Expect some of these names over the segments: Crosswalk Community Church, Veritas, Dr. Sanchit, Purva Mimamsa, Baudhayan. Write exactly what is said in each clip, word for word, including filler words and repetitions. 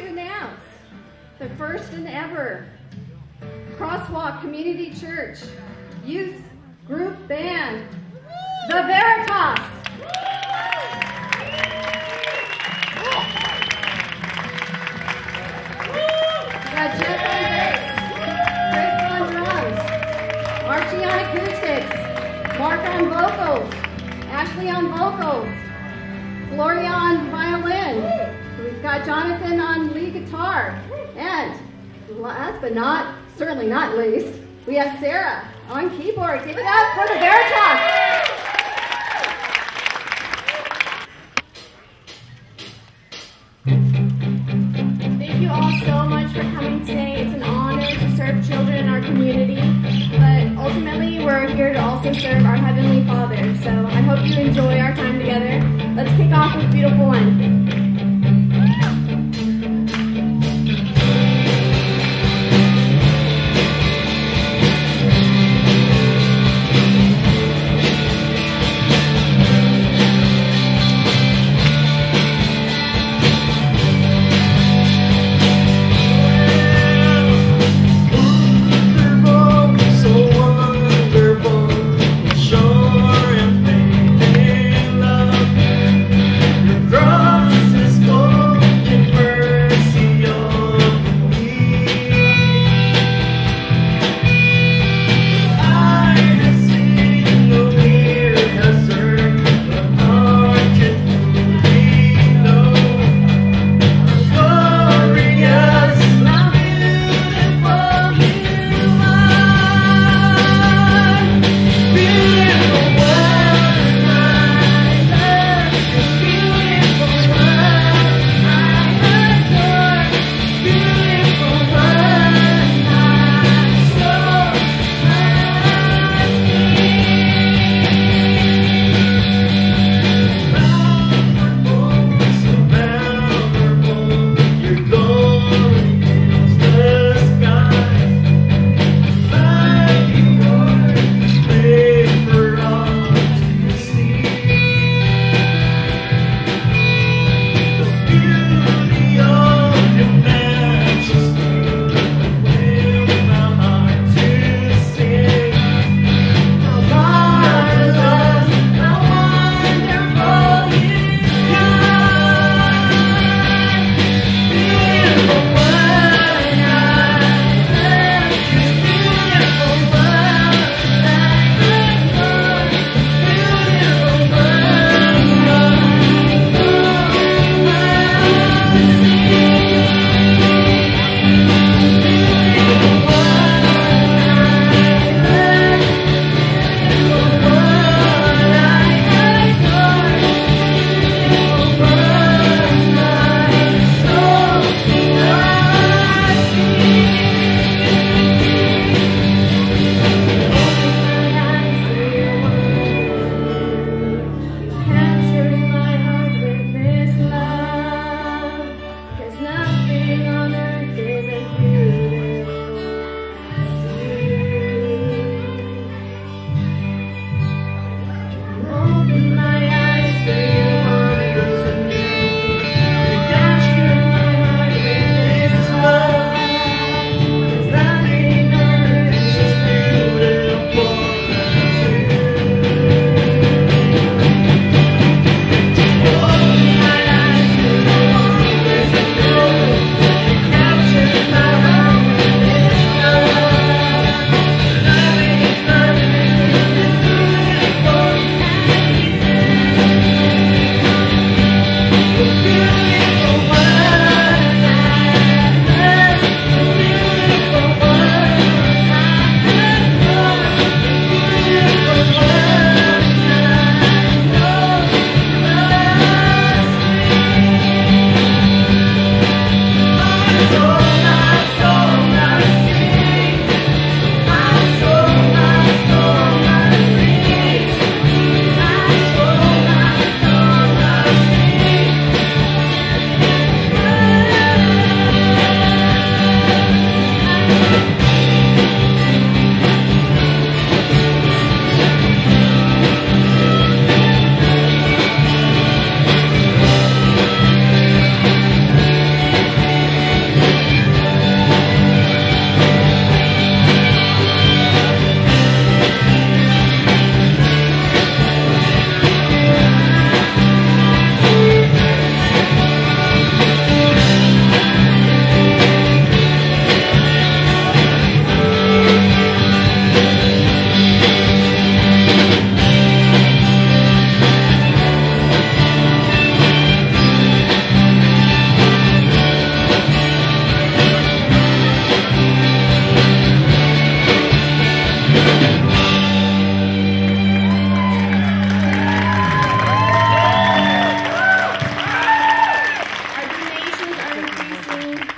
to announce the first and ever Crosswalk Community Church Youth Group Band, the Veritas. Archie on acoustics, Mark on vocals, Ashley on vocals, Gloria on violin, we've got Jonathan on lead guitar, and last but not, certainly not least, we have Sarah on keyboard. Give it up for the Veritas! Thank you all so much for coming today. It's an honor to serve children in our community, but ultimately we're here to also serve our Heavenly Father, so I hope you enjoy our time together. Let's kick off with a beautiful one. Run!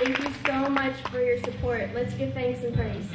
Thank you so much for your support. Let's give thanks and praise.